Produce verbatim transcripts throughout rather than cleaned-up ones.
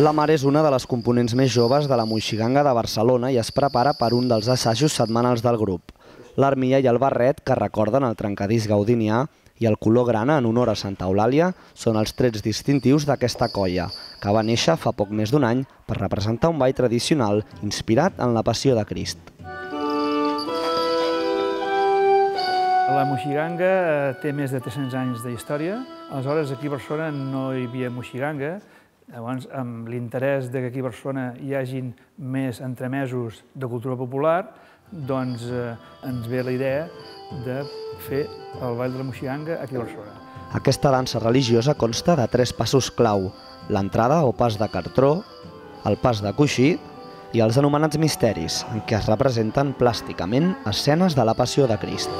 La mar és una de les components més joves de la Moixiganga de Barcelona i es prepara per un dels assajos setmanals del grup. L'armilla i el barret, que recorden el trencadís gaudinià, i el color grana en honor a Santa Eulàlia són els trets distintius d'aquesta colla, que va néixer fa poc més d'un any per representar un ball tradicional inspirat en la Passió de Crist. La Moixiganga té més de tres-cents anys d'història. Aleshores, aquí a Barcelona no hi havia Moixiganga. Llavors, amb l'interès que aquí a Barcelona hi hagin més entremesos de cultura popular, doncs ens ve la idea de fer el ball de la Moixiganga aquí a Barcelona. Aquesta dansa religiosa consta de tres passos clau: l'entrada o pas de cartró, el pas de coixí i els anomenats misteris, en què es representen plàsticament escenes de la Passió de Crist.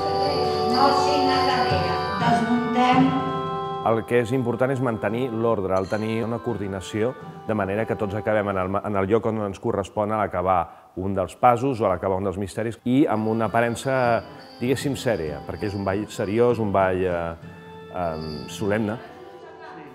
No signa darrere, desmuntem. El que és important és mantenir l'ordre, el tenir una coordinació, de manera que tots acabem en el, en el lloc on ens correspon a l'acabar un dels passos o a l'acabar un dels misteris, i amb una aparença, diguéssim, sèria, perquè és un ball seriós, un ball eh, eh, solemne.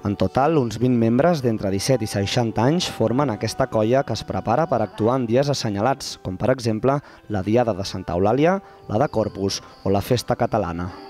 En total, uns vint membres d'entre disset i seixanta anys formen aquesta colla que es prepara per actuar en dies assenyalats, com per exemple la Diada de Santa Eulàlia, la de Corpus o la Festa Catalana.